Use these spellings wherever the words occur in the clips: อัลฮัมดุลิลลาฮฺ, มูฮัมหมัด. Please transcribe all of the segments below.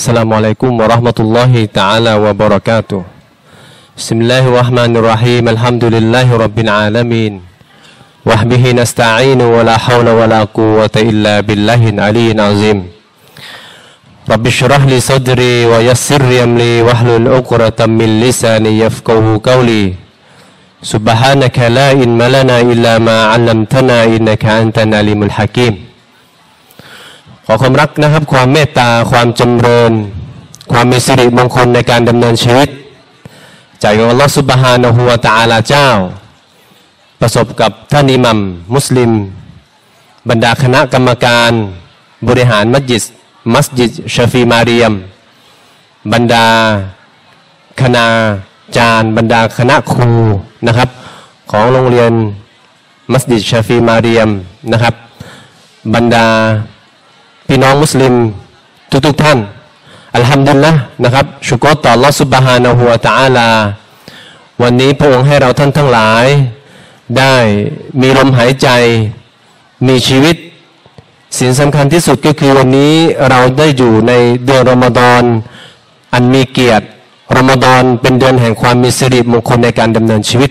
Assalamualaikum warahmatullahi ta'ala wabarakatuh. Bismillahirrahmanirrahim. Alhamdulillahi rabbil alamin. Wahbihi nasta'inu wa la hawla wa la quwwata illa billahin aliyin azim. Rabbi syrah li sadri wa yassir amli wahlul 'uqdatam min lisani yafqahu qawli. Subhanaka la ilma lana illa ma 'allamtana innaka antal alimul hakim. ขอความรักนะครับความเมตตาความจำเริญความมีสิริมงคลในการดำเนินชีวิตจากอัลลอฮฺซุบฮานะฮูวะตะอาลาเจ้าประสบกับท่านอิหมัมมุสลิมบรรดาคณะกรรมการบริหารมัสยิดชะฟีมาเรียมบรรดาคณาจารย์บรรดาคณะครูนะครับของโรงเรียนมัสยิดชะฟีมาเรียมนะครับบรรดาพี่น้องมุสลิมทุกท่านอัลฮัมดุลิลละห์นะครับชุกรต่ออัลลอฮฺซุบฮานะฮูวะตะอาลาวันนี้พระองค์ให้เราท่านทั้งหลายได้มีลมหายใจมีชีวิตสิ่งสำคัญที่สุดก็คือวันนี้เราได้อยู่ในเดือนรอมฎอนอันมีเกียรติรอมฎอนเป็นเดือนแห่งความมีสิริมงคลในการดำเนินชีวิต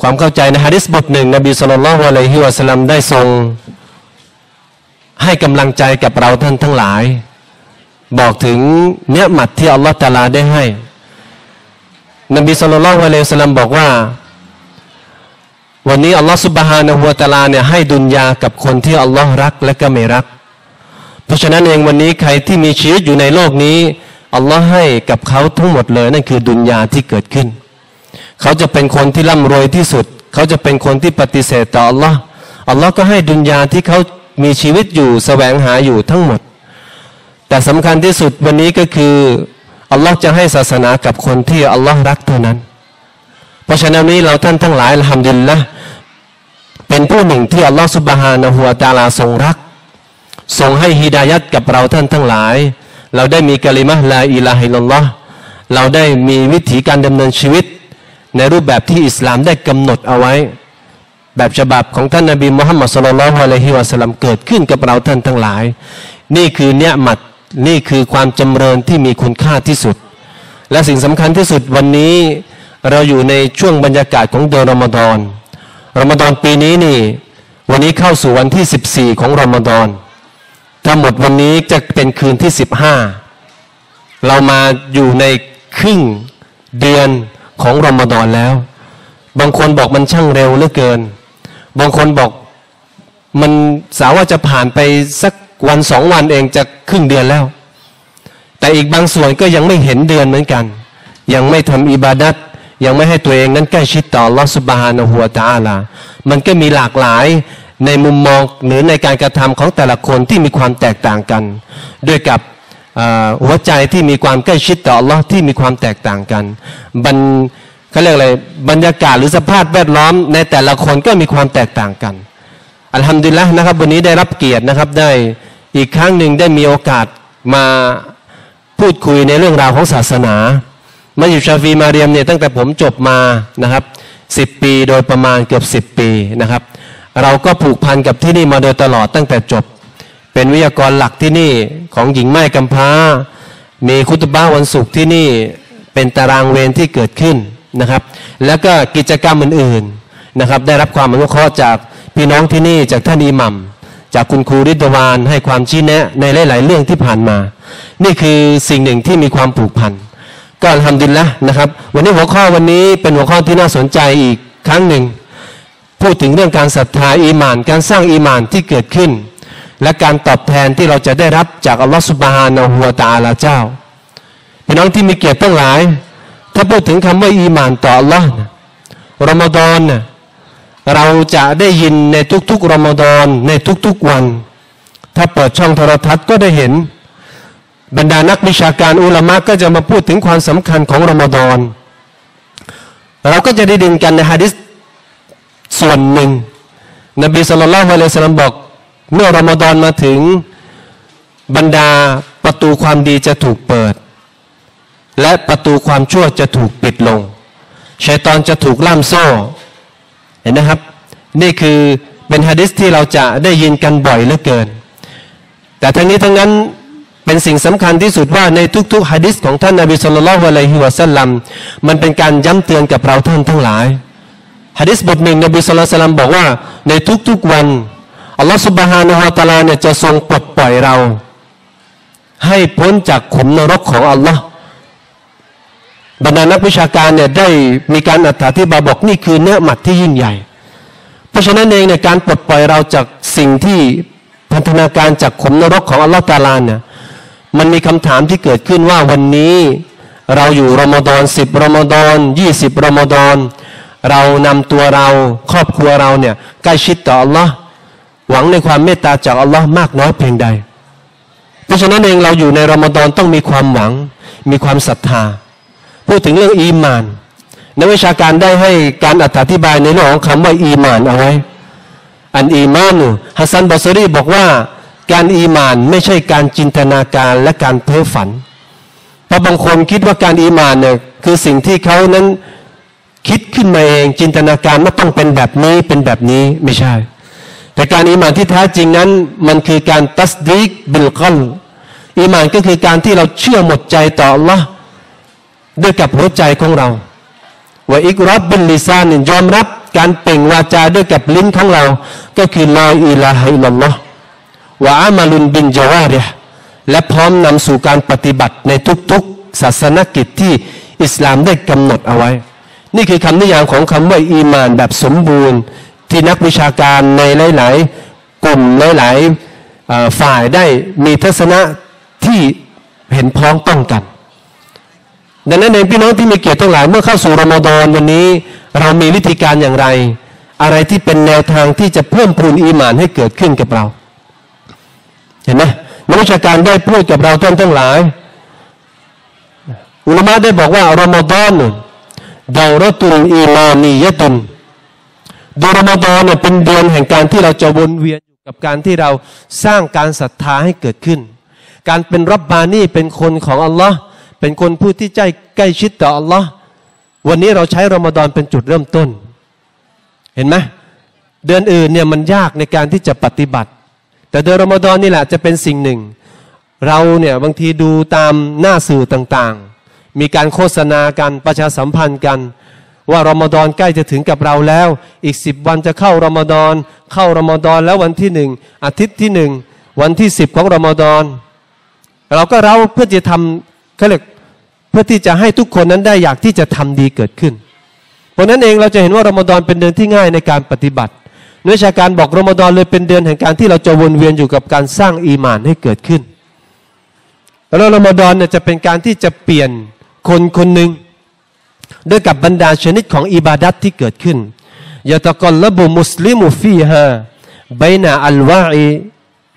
ความเข้าใจในหะดีษบทหนึ่งนบีศ็อลลัลลอฮุอะลัยฮิวะซัลลัมได้ทรงให้กำลังใจกับเราท่านทั้งหลายบอกถึงเนื้อหมัดที่อัลลอฮฺตะอาลาได้ให้นบีศ็อลลัลลอฮุอะลัยฮิวะซัลลัมบอกว่าวันนี้อัลลอฮฺซุบฮานะฮูวะตะอาลาเนี่ยให้ดุนยากับคนที่อัลลอฮฺรักและก็ไม่รักเพราะฉะนั้นเองวันนี้ใครที่มีชีวิตอยู่ในโลกนี้อัลลอฮฺให้กับเขาทั้งหมดเลยนั่นคือดุนยาที่เกิดขึ้นเขาจะเป็นคนที่ร่ำรวยที่สุดเขาจะเป็นคนที่ปฏิเสธต่ออัลลอฮฺอัลลอฮฺก็ให้ดุนยาที่เขามีชีวิตอยู่แสวงหาอยู่ทั้งหมดแต่สำคัญที่สุดวันนี้ก็คืออัลลอฮฺจะให้ศาสนากับคนที่อัลลอฮฺรักเท่านั้นเพราะฉะนั้นนี้เราท่านทั้งหลายอัลฮัมดุลิลละห์เป็นผู้หนึ่งที่อัลลอฮฺซุบฮานะฮูวะตะอาลาทรงรักทรงให้ฮิดายัตกับเราท่านทั้งหลายเราได้มีกะลิมะฮ์ลาอิลาฮะอิลลัลลอฮเราได้มีวิถีการดำเนินชีวิตในรูปแบบที่อิสลามได้กำหนดเอาไว้แบบฉบับของท่านนบีมุฮัมมัดศ็อลลัลลอฮุอะลัยฮิวะซัลลัมเกิดขึ้นกับเราท่านทั้งหลายนี่คือเนื้อหมัดนี่คือความจำเริญที่มีคุณค่าที่สุดและสิ่งสำคัญที่สุดวันนี้เราอยู่ในช่วงบรรยากาศของเดือนรอมฎอนปีนี้นี่วันนี้เข้าสู่วันที่14ของรอมฎอนถ้าหมดวันนี้จะเป็นคืนที่15เรามาอยู่ในครึ่งเดือนของรอมฎอนแล้วบางคนบอกมันช่างเร็วเหลือเกินบางคนบอกมันสาวว่าจะผ่านไปสักวันสองวันเองจะครึ่งเดือนแล้วแต่อีกบางส่วนก็ยังไม่เห็นเดือนเหมือนกันยังไม่ทำอิบาดัตยังไม่ให้ตัวเองนั้นใกล้ชิดต่ออัลลอฮฺซุบฮานะฮูวะตะอาลามันก็มีหลากหลายในมุมมองหรือในการกระทำของแต่ละคนที่มีความแตกต่างกันด้วยกับหัวใจที่มีความใกล้ชิดต่ออัลลอฮฺที่มีความแตกต่างกันเขาเรียกอะไรบรรยากาศหรือสภาพแวดล้อมในแต่ละคนก็มีความแตกต่างกันอัลฮัมดุลิลละห์นะครับวันนี้ได้รับเกียรตินะครับได้อีกครั้งหนึ่งได้มีโอกาสมาพูดคุยในเรื่องราวของศาสนามัสยิดชะฟีมาเรียมเนี่ยตั้งแต่ผมจบมานะครับ10ปีโดยประมาณเกือบ10ปีนะครับเราก็ผูกพันกับที่นี่มาโดยตลอดตั้งแต่จบเป็นวิทยากรหลักที่นี่ของหญิงไม้กำพร้ามีคุตบะห์วันศุกร์ที่นี่เป็นตารางเวรที่เกิดขึ้นนะครับแล้วก็กิจกรรมอื่นๆนะครับได้รับความอนุเคราะห์จากพี่น้องที่นี่จากท่านอิหมัมจากคุณครูริดวานให้ความชี้แนะในหลายๆเรื่องที่ผ่านมานี่คือสิ่งหนึ่งที่มีความผูกพันก็อัลฮัมดุลิลละห์นะครับวันนี้หัวข้อวันนี้เป็นหัวข้อที่น่าสนใจอีกครั้งหนึ่งพูดถึงเรื่องการศรัทธาอีหม่านการสร้างอีหม่านที่เกิดขึ้นและการตอบแทนที่เราจะได้รับจากอัลลอฮฺซุบฮานะฮูวะตะอาลาเจ้าพี่น้องที่มีเกียรติทั้งหลายถ้าพูดถึงคำว่าอีหม่านต่ออัลลอฮ์รอมฎอนเราจะได้ยินในทุกๆรอมฎอนในทุกๆวันถ้าเปิดช่องโทรทัศน์ก็ได้เห็นบรรดานักวิชาการอุลามะก็จะมาพูดถึงความสำคัญของรอมฎอนเราก็จะได้ยินกันในหะดีษส่วนหนึ่งนบีศ็อลลัลลอฮุอะลัยฮิวะซัลลัมบอกเมื่อรอมฎอนมาถึงบรรดาประตูความดีจะถูกเปิดและประตูความชั่วจะถูกปิดลงชัยฏอนจะถูกล่ามโซ่เห็นนะครับนี่คือเป็นหะดีษที่เราจะได้ยินกันบ่อยเหลือเกินแต่ทั้งนี้ทั้งนั้น เป็นสิ่งสำคัญที่สุดว่าในทุกๆหะดีษของท่านนบีศ็อลลัลลอฮุอะลัยฮิวะซัลลัมมันเป็นการย้ำเตือนกับเราท่านทั้งหลายหะดีษบทหนึ่งนบีศ็อลลัลลอฮุอะลัยฮิวะซัลลัมบอกว่าในทุกๆวันอัลลอฮฺซุบฮานะฮูวะตะอาลาเนี่ยจะทรงปลดปล่อยเราให้พ้นจากขุมนรกของอัลลอฮฺบรรดานักวิชาการเนี่ยได้มีการอธิบายบอกนี่คือเนื้อหมัดที่ยิ่งใหญ่เพราะฉะนั้นเองในการปลดปล่อยเราจากสิ่งที่พันธนาการจากขุมนรกของอัลลอฮฺตะอาลาเนี่ยมันมีคำถามที่เกิดขึ้นว่าวันนี้เราอยู่รอมฎอน10รอมฎอน20รอมฎอนเรานำตัวเราครอบครัวเราเนี่ยใกล้ชิดต่ออัลลอฮ์หวังในความเมตตาจากอัลลอฮ์มากน้อยเพียงใดเพราะฉะนั้นเองเราอยู่ในรอมฎอนต้องมีความหวังมีความศรัทธาพูดถึงเรื่องอีมานนักวิชาการได้ให้การอธิบายในเรื่องของคำว่าอีมานเอาไว้อันอีมานุฮัสซันบอซรีบอกว่าการอีมานไม่ใช่การจินตนาการและการเพ้อฝันเพราะบางคนคิดว่าการอีมานเนี่ยคือสิ่งที่เขานั้นคิดขึ้นมาเองจินตนาการว่าต้องเป็นแบบนี้เป็นแบบนี้ไม่ใช่แต่การอีมานที่แท้จริงนั้นมันคือการตัสดีกบิลกอลอีมานก็คือการที่เราเชื่อหมดใจต่ออัลลอฮ์ด้วยกับหัวใจของเราว่าอิกรอบบิลลิซานยอมรับการเปล่งวาจาด้วยกับลิ้นของเราก็คือลาอิลาฮะอิลลัลลอฮ์วะอามาลุนบินจาวาริฮ์และพร้อมนำสู่การปฏิบัติในทุกๆศาสนกิจที่อิสลามได้กำหนดเอาไว้นี่คือคำนิยามของคำว่าอีมานแบบสมบูรณ์ที่นักวิชาการในหลายๆกลุ่มหลายๆฝ่ายได้มีทัศนะที่เห็นพ้องต้องกันดังนั้นเองพี่น้องที่มีเกียรติทั้งหลายเมื่อเข้าสู่รอมฎอนวันนี้เรามีวิธีการอย่างไรอะไรที่เป็นแนวทางที่จะเพิ่มพูนอีมานให้เกิดขึ้นกับเราเห็นไหมนักวิชาการได้พูดกับเราท่านทั้งหลายอุลามะได้บอกว่ารอมฎอนดาวรตุลอีมานียะตุนเดือนรอมฎอนเนี่ยเป็นเดือนแห่งการที่เราจะวนเวียนอยู่กับการที่เราสร้างการศรัทธาให้เกิดขึ้นการเป็นรับบานีเป็นคนของอัลลอฮ์เป็นคนผู้ที่ใจใกล้ชิดต่ออัลลอฮ์วันนี้เราใช้รอมฎอนเป็นจุดเริ่มต้นเห็นไหมเดือนอื่นเนี่ยมันยากในการที่จะปฏิบัติแต่เดือนรอมฎอนนี่แหละจะเป็นสิ่งหนึ่งเราเนี่ยบางทีดูตามหน้าสื่อต่างๆมีการโฆษณากันประชาสัมพันธ์กันว่ารอมฎอนใกล้จะถึงกับเราแล้วอีก10วันจะเข้ารอมฎอนแล้ววันที่1อาทิตย์ที่1วันที่10ของรอมฎอนเราก็เราเพื่อจะทำเขาเรียกเพื่อที่จะให้ทุกคนนั้นได้อยากที่จะทำดีเกิดขึ้นเพราะนั้นเองเราจะเห็นว่ารอมฎอนเป็นเดือนที่ง่ายในการปฏิบัตินักวิชาการบอกรอมฎอนเลยเป็นเดือนแห่งการที่เราจะวนเวียนอยู่กับการสร้างอีหม่านให้เกิดขึ้นแล้วรอมฎอนเนี่ยจะเป็นการที่จะเปลี่ยนคนคนหนึ่งด้วยกับบรรดาชนิดของอิบาดัตที่เกิดขึ้นยะตะกัลลับุมุสลิมุฟีฮาบัยนะอัลวาอิ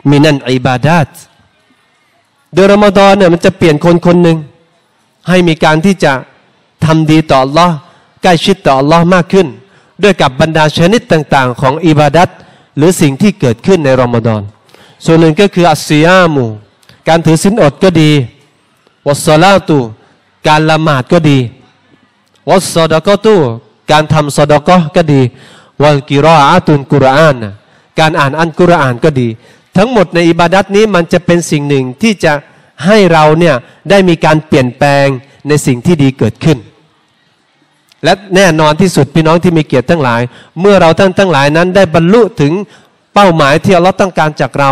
มินันอิบาดัตเดือนรอมฎอนเนี่ยมันจะเปลี่ยนคนคนหนึ่งให้มีการที่จะทำดีต่ออัลลอฮ์ใกล้ชิดต่ออัลลอฮ์มากขึ้นด้วยกับบรรดาชนิดต่างๆของอิบาดัตหรือสิ่งที่เกิดขึ้นในรอมฎอนส่วนหนึ่งก็คืออัสซิยามุการถือศีลอดก็ดีวัสซอลาตุการละหมาดก็ดีวัสซอดะกอตุการทำซอดะกอก็ดีวัลกิรออาตุลกุรอานการอ่านอัลกุรอานก็ดีทั้งหมดในอิบาดัตนี้มันจะเป็นสิ่งหนึ่งที่จะให้เราเนี่ยได้มีการเปลี่ยนแปลงในสิ่งที่ดีเกิดขึ้นและแน่นอนที่สุดพี่น้องที่มีเกียรติทั้งหลายเมื่อเราทั้งหลายนั้นได้บรรลุถึงเป้าหมายที่อัลลอฮ์ต้องการจากเรา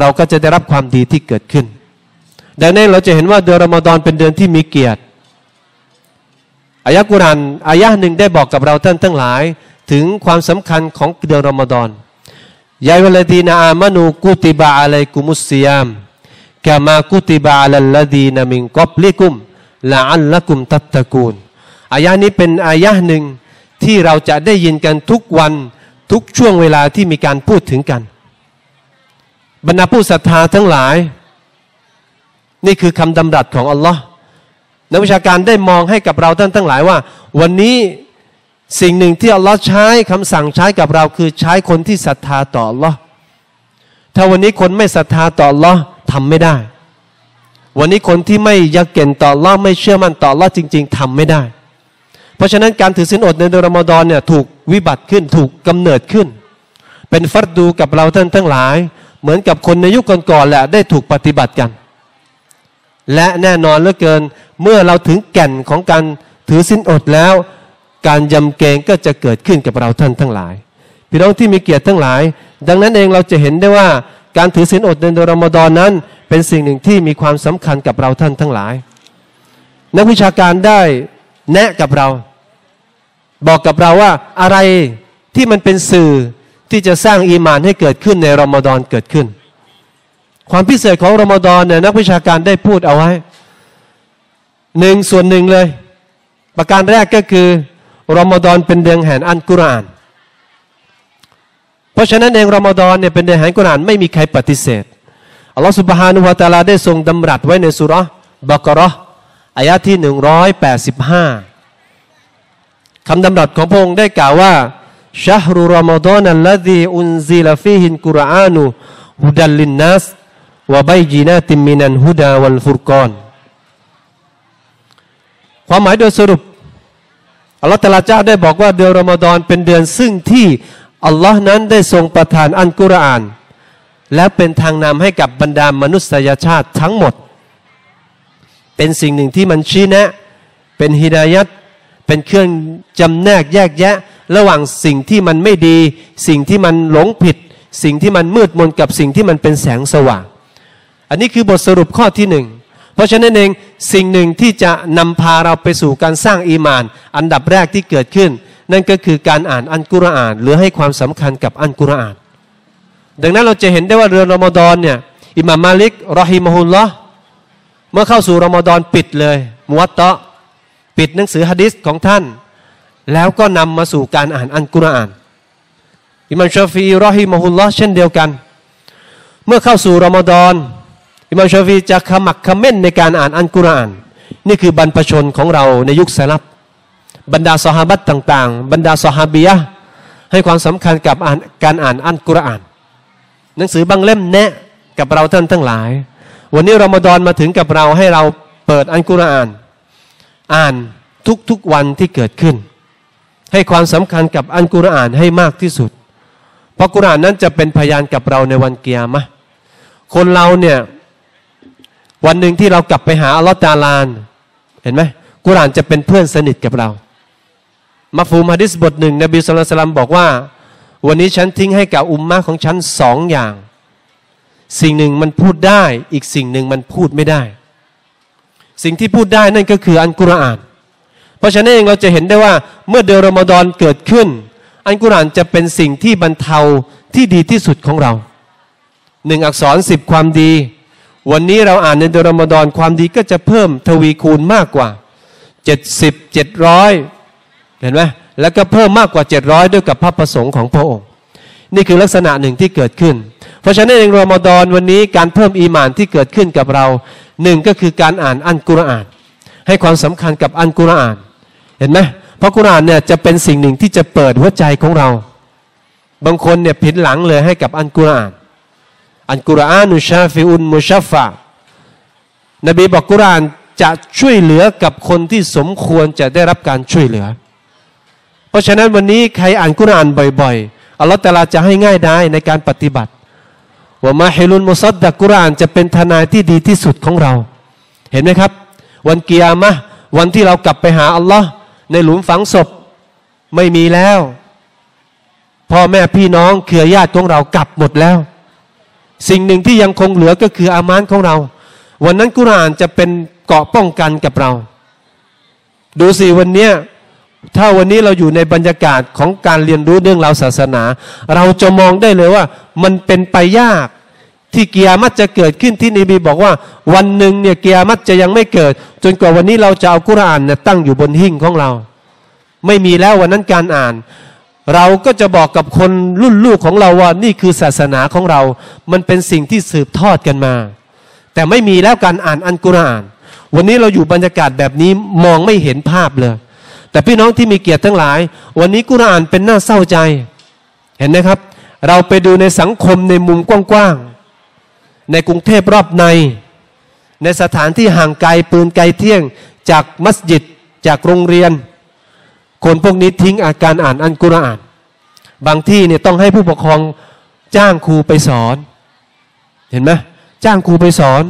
เราก็จะได้รับความดีที่เกิดขึ้นดังนั้นเราจะเห็นว่าเดือนรอมฎอนเป็นเดือนที่มีเกียรติอายะกุรอานอายะหนึ่งได้บอกกับเราทั้งหลายถึงความสำคัญของเดือนรอมฎอนยาอัยยุฮัลลดีนะอามะนูกุติบะอะลัยกุมุสซิยามกะมากุติบะอะลัลลดีนะมินกับลิกุมละอัลละกุมตัตตะกูนอายะนี้เป็นอายะหนึ่งที่เราจะได้ยินกันทุกวันทุกช่วงเวลาที่มีการพูดถึงกันบรรดาผู้ศรัทธาทั้งหลายนี่คือคำดำรัสของอัลลอฮ์นักวิชาการได้มองให้กับเราทั้งหลายว่าวันนี้สิ่งหนึ่งที่อัลลอฮ์ใช้คำสั่งใช้กับเราคือใช้คนที่ศรัทธาต่ออัลลอฮ์ถ้าวันนี้คนไม่ศรัทธาต่ออัลลอฮ์ทำไม่ได้วันนี้คนที่ไม่ยักเก่งต่ออัลลอฮ์ไม่เชื่อมั่นต่ออัลลอฮ์จริงๆทำไม่ได้เพราะฉะนั้นการถือศีลอดในเดือนรอมฎอนเนี่ยถูกวิบัติขึ้นถูกกำเนิดขึ้นเป็นฟัรดูกับเราทั้งหลายเหมือนกับคนในยุคก่อนๆแหละได้ถูกปฏิบัติกัน และแน่นอนเหลือเกินเมื่อเราถึงแก่นของการถือศีลอดแล้วการยำเกรงก็จะเกิดขึ้นกับเราท่านทั้งหลายพี่น้องที่มีเกียรติทั้งหลายดังนั้นเองเราจะเห็นได้ว่าการถือศีลอดในเดือนรอมฎอนนั้นเป็นสิ่งหนึ่งที่มีความสำคัญกับเราท่านทั้งหลายนักวิชาการได้แนะกับเราบอกกับเราว่าอะไรที่มันเป็นสื่อที่จะสร้างอีหม่านให้เกิดขึ้นในรอมฎอนเกิดขึ้นความพิเศษของรอมฎอนเนี่ยนักวิชาการได้พูดเอาไว้1/1เลยประการแรกก็คือรอมฎอนเป็นเดือนแห่งอัลกุรอานเพราะฉะนั้นเองรอมฎอนเนี่ยเป็นเดือนแห่งกุรอานไม่มีใครปฏิเสธอัลลอฮฺซุบฮานะฮูวะตะอาลาได้ทรงดำรัสไว้ในซูเราะห์บะเกาะเราะห์อายะห์ที่185คำดำรัสของพระองค์ได้กล่าวว่าชะฮรุรอมฎอนอัลลซีอุนซิละฟีฮิลกุรอานฮุดัลลินนัสวะบัยญินาตินมินัลฮุดาวัลฟุรกอนความหมายโดยสรุปอัลลอฮฺตะอาลาเจ้าได้บอกว่าเดือนรอมฎอนเป็นเดือนซึ่งที่อัลลอฮ์นั้นได้ทรงประทานอัลกุรอานและเป็นทางนำให้กับบรรดามนุษยชาติทั้งหมดเป็นสิ่งหนึ่งที่มันชี้แนะเป็นฮิดายัตเป็นเครื่องจำแนกแยกแยะระหว่างสิ่งที่มันไม่ดีสิ่งที่มันหลงผิดสิ่งที่มันมืดมนกับสิ่งที่มันเป็นแสงสว่างอันนี้คือบทสรุปข้อที่1เพราะฉะนั้นเองสิ่งหนึ่งที่จะนำพาเราไปสู่การสร้างอีหม่านอันดับแรกที่เกิดขึ้นนั่นก็คือการอ่านอัลกุรอานหรือให้ความสำคัญกับอัลกุรอานดังนั้นเราจะเห็นได้ว่าเดือนรอมฎอนเนี่ยอิหม่ามมาลิกรอฮิมะฮุลลอฮ์เมื่อเข้าสู่รอมฎอนปิดเลยมุวัตตะปิดหนังสือหะดีษของท่านแล้วก็นำมาสู่การอ่านอัลกุรอานอิหม่ามชาฟีอีรอฮิมะฮุลลอฮ์เช่นเดียวกันเมื่อเข้าสู่รอมฎอนอิหม่ามชาฟีอีจะขมักเขม้นในการอ่านอัลกุรอานนี่คือบรรพชนของเราในยุคซะลัฟบรรดาซอฮาบะห์ต่างๆบรรดาซอฮาบียะห์ให้ความสำคัญกับการอ่านอัลกุรอานหนังสือบางเล่มแนะกับเราท่านทั้งหลายวันนี้รอมฎอนมาถึงกับเราให้เราเปิดอัลกุรอานอ่านทุกๆวันที่เกิดขึ้นให้ความสำคัญกับอัลกุรอานให้มากที่สุดเพราะกุรอานนั้นจะเป็นพยานกับเราในวันกิยามะห์คนเราเนี่ยวันหนึ่งที่เรากลับไปหาอัลเลาะห์ตะอาลาเห็นไหมกุรอานจะเป็นเพื่อนสนิทกับเรามัฟฮูมหะดีษบทหนึ่งนบีศ็อลลัลลอฮุอะลัยฮิวะซัลลัมบอกว่าวันนี้ฉันทิ้งให้กับอุมมะห์ของฉัน2อย่างสิ่งหนึ่งมันพูดได้อีกสิ่งหนึ่งมันพูดไม่ได้สิ่งที่พูดได้นั่นก็คืออัลกุรอานเพราะฉะนั้นเองเราจะเห็นได้ว่าเมื่อเดือนรอมฎอนเกิดขึ้นอัลกุรอานจะเป็นสิ่งที่บรรเทาที่ดีที่สุดของเรา1 อักษร 10 ความดีวันนี้เราอ่านในเดือนรอมฎอนความดีก็จะเพิ่มทวีคูณมากกว่า70 700เห็นไหมแล้วก็เพิ่มมากกว่า700ด้วยกับพระประสงค์ของพระองค์นี่คือลักษณะหนึ่งที่เกิดขึ้นเพราะฉะนั้นเองรอมฎอนวันนี้การเพิ่มอีหม่านที่เกิดขึ้นกับเรา1ก็คือการอ่านอัลกุรอานให้ความสำคัญกับอัลกุรอานเห็นไหมเพราะกุรอานเนี่ยจะเป็นสิ่งหนึ่งที่จะเปิดหัวใจของเราบางคนเนี่ยผินหลังเลยให้กับอัลกุรอานอัลกุรอานุชาฟิอุนมุชัฟฟะนบีบอกกุรอานจะช่วยเหลือกับคนที่สมควรจะได้รับการช่วยเหลือเพราะฉะนั้นวันนี้ใครอ่านกุรอานบ่อยๆอัลลอฮฺตะอาลาจะให้ง่ายดายในการปฏิบัติวะมาฮิลุนมุซัดดะกุรอานจะเป็นทนายที่ดีที่สุดของเราเห็นไหมครับวันกิยามะห์วันที่เรากลับไปหาอัลลอฮ์ในหลุมฝังศพไม่มีแล้วพ่อแม่พี่น้องเครือญาติของเรากลับหมดแล้วสิ่งหนึ่งที่ยังคงเหลือก็คืออามานของเราวันนั้นกุรอานจะเป็นเกราะป้องกันกับเราดูสิวันนี้ถ้าวันนี้เราอยู่ในบรรยากาศของการเรียนรู้เรื่องราวศาสนาเราจะมองได้เลยว่ามันเป็นไปยากที่กิยามะห์จะเกิดขึ้นที่นบีบอกว่าวันหนึ่งเนี่ยกิยามะห์จะยังไม่เกิดจนกว่าวันนี้เราจะเอากุรอานเนี่ยตั้งอยู่บนหิ้งของเราไม่มีแล้ววันนั้นการอ่านเราก็จะบอกกับคนรุ่นลูกของเราว่านี่คือศาสนาของเรามันเป็นสิ่งที่สืบทอดกันมาแต่ไม่มีแล้วการอ่านอัลกุรอานวันนี้เราอยู่บรรยากาศแบบนี้มองไม่เห็นภาพเลยแต่พี่น้องที่มีเกียรติทั้งหลายวันนี้กุรอานเป็นหน้าเศร้าใจเห็นไหมครับเราไปดูในสังคมในมุมกว้างๆในกรุงเทพรอบในสถานที่ห่างไกลปืนไกลเที่ยงจากมัสยิดจากโรงเรียนคนพวกนี้ทิ้งอาการอ่านอัลกุรอานบางที่เนี่ยต้องให้ผู้ปกครองจ้างครูไปสอนเห็นไหมจ้างครูไปสอน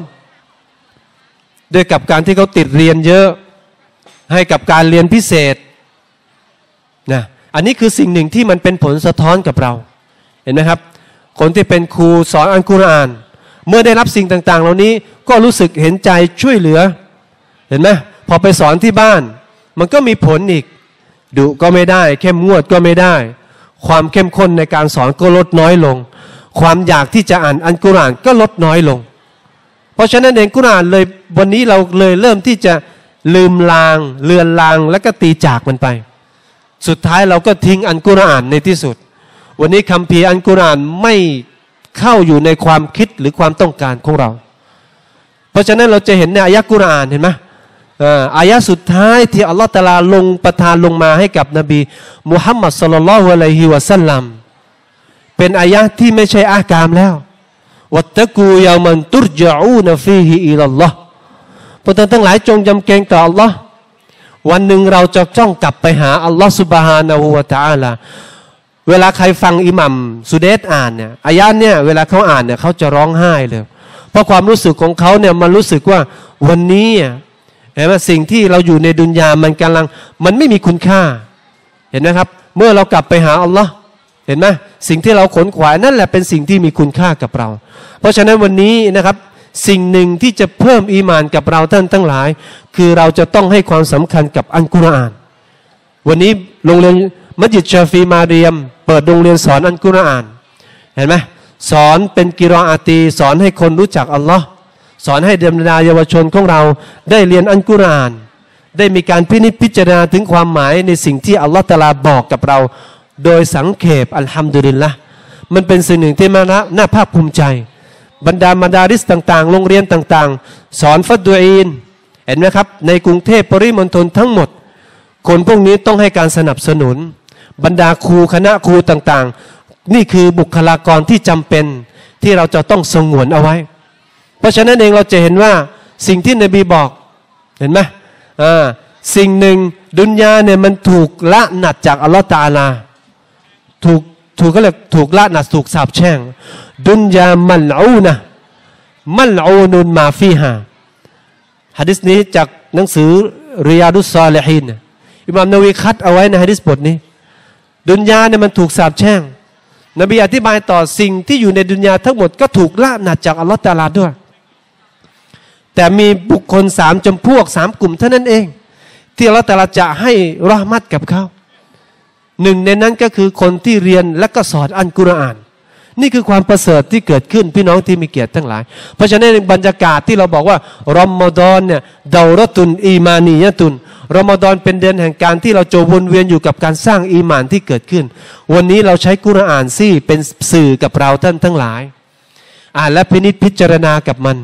ด้วยกับการที่เขาติดเรียนเยอะให้กับการเรียนพิเศษนะอันนี้คือสิ่งหนึ่งที่มันเป็นผลสะท้อนกับเราเห็นไหมครับคนที่เป็นครูสอนอัลกุรอานเมื่อได้รับสิ่งต่างๆเหล่านี้ก็รู้สึกเห็นใจช่วยเหลือเห็นไหมพอไปสอนที่บ้านมันก็มีผลอีกดุก็ไม่ได้เข้มงวดก็ไม่ได้ความเข้มข้นในการสอนก็ลดน้อยลงความอยากที่จะอ่านอัลกุรอานก็ลดน้อยลงเพราะฉะนั้นเองกุรอานเลยวันนี้เราเลยเริ่มที่จะลืมลางเลือนลางแล้วก็ตีจากมันไปสุดท้ายเราก็ทิ้งอัลกุรอานในที่สุดวันนี้คัมภีร์อัลกุรอานไม่เข้าอยู่ในความคิดหรือความต้องการของเราเพราะฉะนั้นเราจะเห็นในอายะกุรอานเห็นไหมอายะสุดท้ายที่อัลลอฮฺตะอาลาลงประทานลงมาให้กับนบีมุฮัมมัดศ็อลลัลลอฮุอะลัยฮิวะซัลลัมเป็นอายะที่ไม่ใช่อาการแล้ววัตตะกูยามันตุรจาอูนฟีฮิอิลลอฮฺพวกท่านทั้งหลายจงจำเกรงต่ออัลลอฮฺวันหนึ่งเราจะจ้องกลับไปหาอัลลอฮฺซุบฮานะฮูวะตะอาลาเวลาใครฟังอิหมัมสุเดสอ่านเนี่ยอายะเนี่ยเวลาเขาอ่านเนี่ยเขาจะร้องไห้เลยเพราะความรู้สึกของเขาเนี่ยมันรู้สึกว่าวันนี้เห็นไหมสิ่งที่เราอยู่ในดุนยามันกำลังมันไม่มีคุณค่าเห็นไหมครับเมื่อเรากลับไปหาอัลลอฮ์เห็นไหมสิ่งที่เราขนขวายนั่นแหละเป็นสิ่งที่มีคุณค่ากับเราเพราะฉะนั้นวันนี้นะครับสิ่งหนึ่งที่จะเพิ่มอีหม่านกับเราท่านทั้งหลายคือเราจะต้องให้ความสำคัญกับอัลกุรอานวันนี้โรงเรียนมัสยิดชาฟีมาเรียมเปิดโรงเรียนสอนอัลกุรอานเห็นไหมสอนเป็นกิรออาตีสอนให้คนรู้จักอัลลอฮ์สอนให้เด็กนักเยาวชนของเราได้เรียนอัลกุรอานได้มีการพินิจพิจารณาถึงความหมายในสิ่งที่อัลลอฮฺตะอาลาบอกกับเราโดยสังเขปอัลฮัมดุลิลละมันเป็นสิ่งหนึ่งที่น่าภาคภูมิใจบรรดามัดาริสต่างๆโรงเรียนต่างๆสอนฟัดดุอีนเห็นไหมครับในกรุงเทพปริมณฑลทั้งหมดคนพวกนี้ต้องให้การสนับสนุนบรรดาครูคณะครูต่างๆนี่คือบุคลากรที่จำเป็นที่เราจะต้องสงวนเอาไว้เพราะฉะนั้นเองเราจะเห็นว่าสิ่งที่นบีบอกเห็นไหมสิ่งหนึ่งดุนยาเนี่ยมันถูกละหนัดจากอัลลอฮฺตะอาลาถูกก็เรียกถูกละหนัดถูกสาปแช่งดุนยามัลอูนะมัลอูนุนมาฟีฮาหะดิษนี้จากหนังสือริยาดุสซอลิฮีนอิหม่ามนะวะวีคัดเอาไว้ในหะดิษบทนี้ดุนยาเนี่ยมันถูกสาปแช่งนบีอธิบายต่อสิ่งที่อยู่ในดุนยาทั้งหมดก็ถูกละหนัดจากอัลลอฮฺตะอาลาด้วยแต่มีบุคคลสามจำพวกสามกลุ่มเท่านั้นเองที่อัลลอฮฺตะอาลาจะให้รอห์มัตกับเขาหนึ่งในนั้นก็คือคนที่เรียนและก็สอนอัลกุรอานนี่คือความประเสริฐที่เกิดขึ้นพี่น้องที่มีเกียรติทั้งหลายเพราะฉะนั้นบรรยากาศที่เราบอกว่ารอมฎอนเนี่ยดาวรตุนอีมานียะตุนรอมฎอนเป็นเดือนแห่งการที่เราโจวนเวียนอยู่กับการสร้างอีหม่านที่เกิดขึ้นวันนี้เราใช้กุรอานซี่เป็นสื่อกับเราท่านทั้งหลายอ่านและพินิจพิจารณากับมัน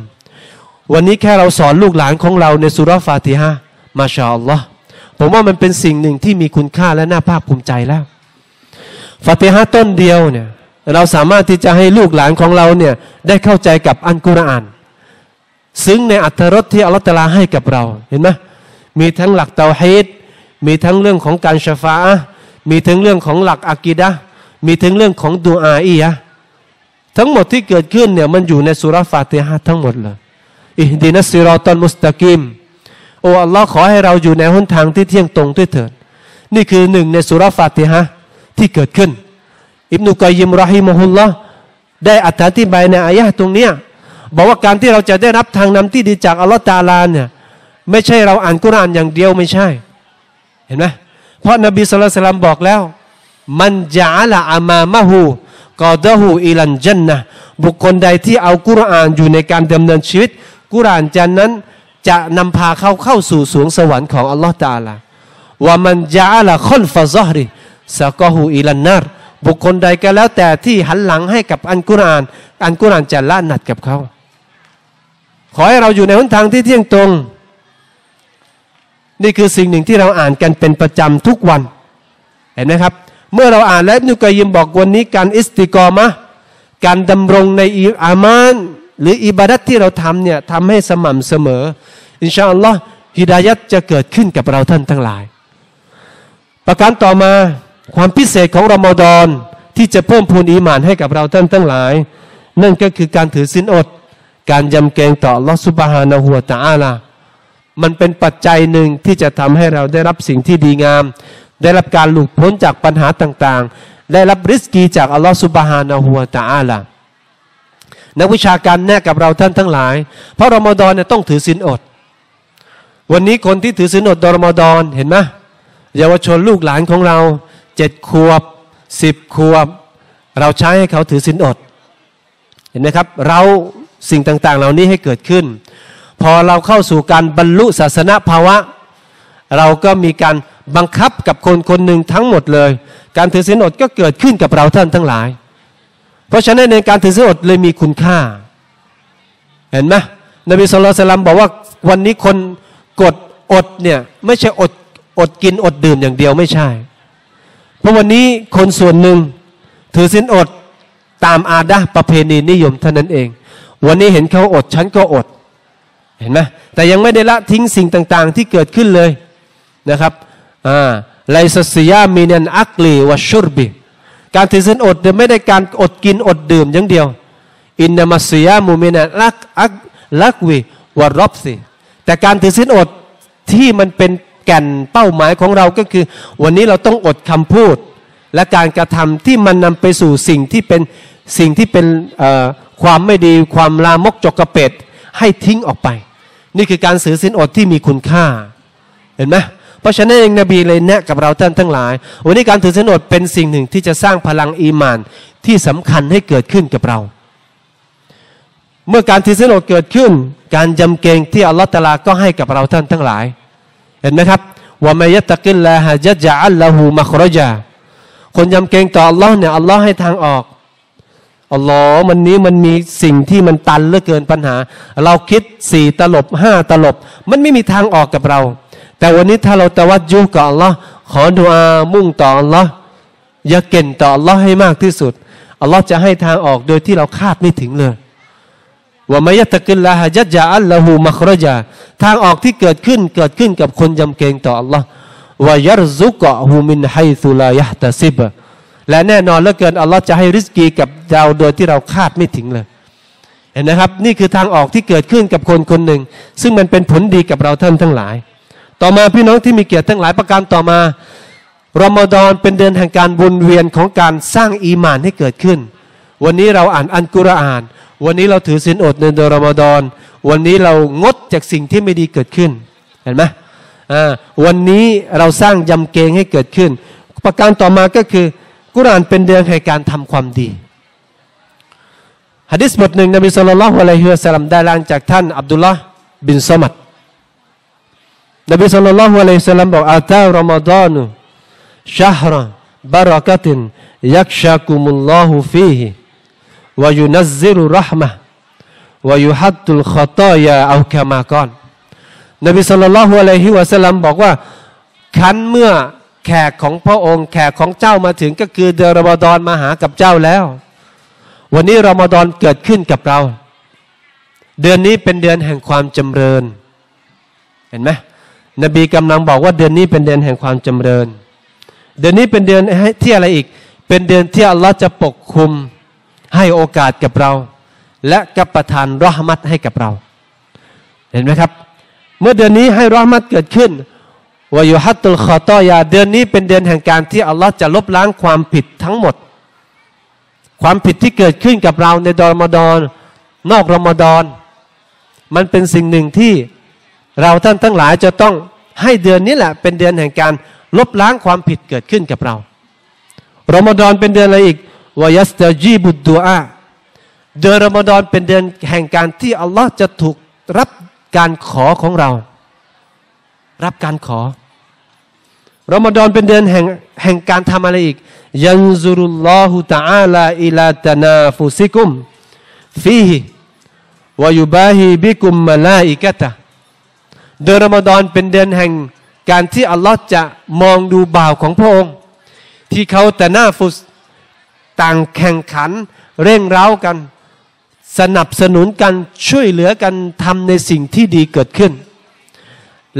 วันนี้แค่เราสอนลูกหลานของเราในสุราะห์ฟาติฮะห์มาชาอัลลอฮ์ผมว่ามันเป็นสิ่งหนึ่งที่มีคุณค่าและน่าภาคภูมิใจแล้วฟาติฮะห์ต้นเดียวเนี่ยเราสามารถที่จะให้ลูกหลานของเราเนี่ยได้เข้าใจกับอัลกุรอานซึ่งในอรรถรสที่อัลลอฮฺตะอาลาให้กับเราเห็นไหมมีทั้งหลักเตาฮีดมีทั้งเรื่องของการชะฟาอะห์มีทั้งเรื่องของหลักอะกีดะห์มีทั้งเรื่องของดุอาอียะห์ทั้งหมดที่เกิดขึ้นเนี่ยมันอยู่ในสุราะห์ฟาติฮะห์ทั้งหมดเลยอิห์ดีนัสซิรอฏัลมุสตะกีมโอ้อัลลอฮ์ขอให้เราอยู่ในหนทางที่เที่ยงตรงด้วยเถิดนี่คือหนึ่งในสุราะห์ฟาติฮะห์ที่เกิดขึ้นอิบนุกอยยิมรอฮิมะฮุลลอฮ์ได้อธิบายในอายะห์ตรงเนี้ยบอกว่าการที่เราจะได้รับทางนำที่ดีจากอัลลอฮ์ตะอาลาเนี่ยไม่ใช่เราอ่านกุรอานอย่างเดียวไม่ใช่เห็นไหมเพราะนบีศ็อลลัลลอฮุอะลัยฮิวะซัลลัมบอกแล้วมันญะอะละอะมามะฮูกอดะฮูอิลันญันนะห์บุคคลใดที่เอากุรอานอยู่ในการดำเนินชีวิตกุรอานนั้นจะนำพาเข้าสู่สวงสวรรค์ของอัลลอฮฺตะอาลาวะมันญะอะละคอลฟะซอฮริซะกอฮูอิลันนารบุคคลใดก็แล้วแต่ที่หันหลังให้กับอัลกุรอานจะละหนัดกับเขาขอให้เราอยู่ในหนทางที่เที่ยงตรงนี่คือสิ่งหนึ่งที่เราอ่านกันเป็นประจำทุกวันเห็นไหมครับเมื่อเราอ่านแล้วอิบนุกอยยิมบอกวันนี้การอิสติกอมะห์การดำรงในอามานหรืออิบาดัตที่เราทำเนี่ยทำให้สม่ำเสมออินชาอัลลอฮ์ฮิดายัตจะเกิดขึ้นกับเราท่านทั้งหลายประการต่อมาความพิเศษของรอมฎอนที่จะเพิ่มพูนอีหม่านให้กับเราท่านทั้งหลายนั่นก็คือการถือศีลอดการยำเกรงต่ออัลลอฮ์ซุบฮานะฮูวะตะอาลา มันเป็นปัจจัยหนึ่งที่จะทำให้เราได้รับสิ่งที่ดีงามได้รับการหลุดพ้นจากปัญหาต่างๆได้รับริสกีจากอัลลอฮฺซุบฮานะฮูวะตะอาลานักวิชาการแน่กับเราท่านทั้งหลายเพราะรอมฎอนเนี่ยต้องถือศีลอดวันนี้คนที่ถือศีลอดรอมฎอนเห็นไหมเยาวชนลูกหลานของเรา7 ขวบ10 ขวบเราใช้ให้เขาถือศีลอดเห็นไหมครับเราสิ่งต่างๆเหล่านี้ให้เกิดขึ้นพอเราเข้าสู่การบรรลุศาสนาภาวะเราก็มีการบังคับกับคนคนหนึ่งทั้งหมดเลยการถือศีลอดก็เกิดขึ้นกับเราท่านทั้งหลายเพราะฉะนั้นในการถือศีลอดเลยมีคุณค่าเห็นไหมนบีศ็อลลัลลอฮุอะลัยฮิวะซัลลัมบอกว่าวันนี้คนกดอดเนี่ยไม่ใช่อดกินอดดื่มอย่างเดียวไม่ใช่เพราะวันนี้คนส่วนหนึ่งถือศีลอดตามอาดะห์ประเพณีนิยมเท่านั้นเองวันนี้เห็นเขาอดฉันก็อดเห็นไหมแต่ยังไม่ได้ละทิ้งสิ่งต่างๆที่เกิดขึ้นเลยนะครับไลซาซิยามินันอักลีวะชุรบิการถือศีลอดเนี่ยไม่ได้การอดกินอดดื่มอย่างเดียวอินนามัสซิยามุมินันลักวีวะรอบซีแต่การถือศีลอดที่มันเป็นแก่นเป้าหมายของเราก็คือวันนี้เราต้องอดคำพูดและการกระทำที่มันนำไปสู่สิ่งที่เป็นความไม่ดีความลามกจกกระเปิดให้ทิ้งออกไปนี่คือการถือศีลอดที่มีคุณค่าเห็นไหมเพราะฉะนั้นเองนบีเลยแนะกับเราท่านทั้งหลายวันนี้การถือศีลอดเป็นสิ่งหนึ่งที่จะสร้างพลังอีหม่านที่สำคัญให้เกิดขึ้นกับเราเมื่อการถือศีลอดเกิดขึ้นการจำเกรงที่อัลลอฮฺตะอาลาก็ให้กับเราท่านทั้งหลายเห็นไหมครับว่ามัยยัตตักิลลาฮะยัจญะอัลละฮูมักเราะญะคนจำเกรงต่ออัลลอฮฺเนี่ยอัลลอฮฺให้ทางออกอัลลอฮ์วันนี้มันมีสิ่งที่มันตันเหลือเกินปัญหาเราคิด4 ตลบ 5 ตลบมันไม่มีทางออกกับเราแต่วันนี้ถ้าเราตะวัดยุกับอัลลอฮ์ขอดุอามุ่งต่ออัลลอฮ์อย่าเก่งต่ออัลลอฮ์ให้มากที่สุดอัลลอฮ์จะให้ทางออกโดยที่เราคาดไม่ถึงเลยวะมัยยัตตักิลลาฮะยัจญะอัลละฮูมักเราะญะทางออกที่เกิดขึ้นกับคนจำเกรงต่ออัลลอฮ์วะยัรซุกะฮูมินไฮซุลายะห์ตะซิบและแน่นอนเหลือเกินอัลลอฮ์จะให้ริสกีกับเราโดยที่เราคาดไม่ถึงเลยเห็นนะครับนี่คือทางออกที่เกิดขึ้นกับคนคนหนึ่งซึ่งมันเป็นผลดีกับเราท่านทั้งหลายต่อมาพี่น้องที่มีเกียรติทั้งหลายประการต่อมารอมฎอนเป็นเดือนแห่งการวนเวียนของการสร้างอีหม่านให้เกิดขึ้นวันนี้เราอ่านอัลกุรอานวันนี้เราถือศีลอดในเดือนรอมฎอนวันนี้เรางดจากสิ่งที่ไม่ดีเกิดขึ้นเห็นไหมวันนี้เราสร้างยำเกรงให้เกิดขึ้นประการต่อมาก็คือกุรอานเป็นเดือนแห่งการทำความดีหะดีษบทหนึ่งนบีศ็อลลัลลอฮุอะลัยฮิวะซัลลัมได้รายงานจากท่านอับดุลลาห์บินซอมัดนบีศ็อลลัลลอฮุอะลัยฮิวะซัลลัมบอกอาตารอมฎอนชะฮรบะเราะกะตินยักชากุมุลลอฮุฟีฮิวะยุนัซซิรุเราะห์มะฮ์วะยุฮัดดุลคอฏอยาเอากะมากอนนบีศ็อลลัลลอฮุอะลัยฮิวะซัลลัมบอกว่าคันเมื่อแขกของพระองค์แขกของเจ้ามาถึงก็คือเดือนรอมฎอนมาหากับเจ้าแล้ววันนี้รอมฎอนเกิดขึ้นกับเราเดือนนี้เป็นเดือนแห่งความจำเริญเห็นไหมนบีกำลังบอกว่าเดือนนี้เป็นเดือนแห่งความจำเริญเดือนนี้เป็นเดือนที่อะไรอีกเป็นเดือนที่อัลลอฮ์จะปกคุมให้โอกาสกับเราและกับประทานรอห์มัตให้กับเราเห็นไหมครับเมื่อเดือนนี้ให้รอห์มัตเกิดขึ้นวะยุฮัตตุลคอฏอยาเดือนนี้เป็นเดือนแห่งการที่อัลลอฮ์จะลบล้างความผิดทั้งหมดความผิดที่เกิดขึ้นกับเราในรอมฎอนนอกรอมฎอนมันเป็นสิ่งหนึ่งที่เราท่านทั้งหลายจะต้องให้เดือนนี้แหละเป็นเดือนแห่งการลบล้างความผิดเกิดขึ้นกับเรารอมฎอนเป็นเดือนอะไรอีกวะยัสตะญีบุดดุอาเดือนรอมฎอนเป็นเดือนแห่งการที่อัลลอฮ์จะถูกรับการขอของเรารับการขอรอมฎอนเป็นเดือนแห่งการทำอะไรอีกยันซุรุลลอฮุตะอาลาอิลาตะนาฟุซิกุมฟีฮิวะยุบาฮิบิกุมมะลาอิกะตะเดือนรอมฎอนเป็นเดือนแห่งการที่อัลลอฮ์จะมองดูบ่าวของพระองค์ที่เขาตะนาฟุสต่างแข่งขันเร่งเร้ากันสนับสนุนกันช่วยเหลือกันทำในสิ่งที่ดีเกิดขึ้น